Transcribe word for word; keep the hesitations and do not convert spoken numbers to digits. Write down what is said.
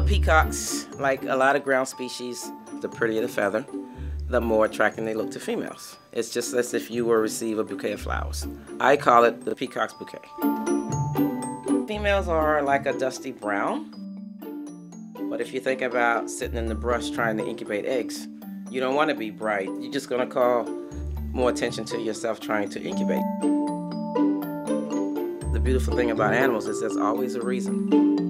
male peacocks, like a lot of ground species, the prettier the feather, the more attracting they look to females. It's just as if you will receive a bouquet of flowers. I call it the peacock's bouquet. Females are like a dusty brown, but if you think about sitting in the brush trying to incubate eggs, you don't want to be bright. You're just going to call more attention to yourself trying to incubate. The beautiful thing about animals is there's always a reason.